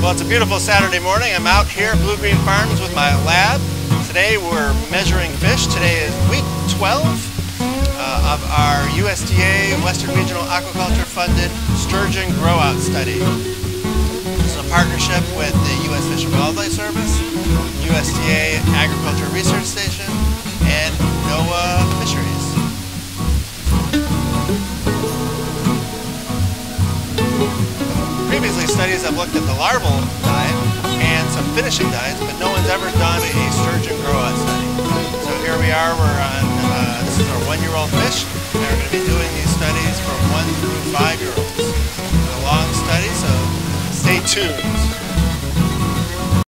Well, it's a beautiful Saturday morning. I'm out here at Blue Green Farms with my lab. Today we're measuring fish. Today is week 12 of our USDA Western Regional Aquaculture Funded Sturgeon Grow-Out Study. This is a partnership with the US Fish and Wildlife Service, USDA Agriculture Research Station, and NOAA Fisheries. Previously, studies have looked at the larval diet and some finishing diets, but no one's ever done a sturgeon grow-out study. So here we are, we're on, this is our one-year-old fish, and we're going to be doing these studies for 1- through 5-year-olds. It's a long study, so stay tuned.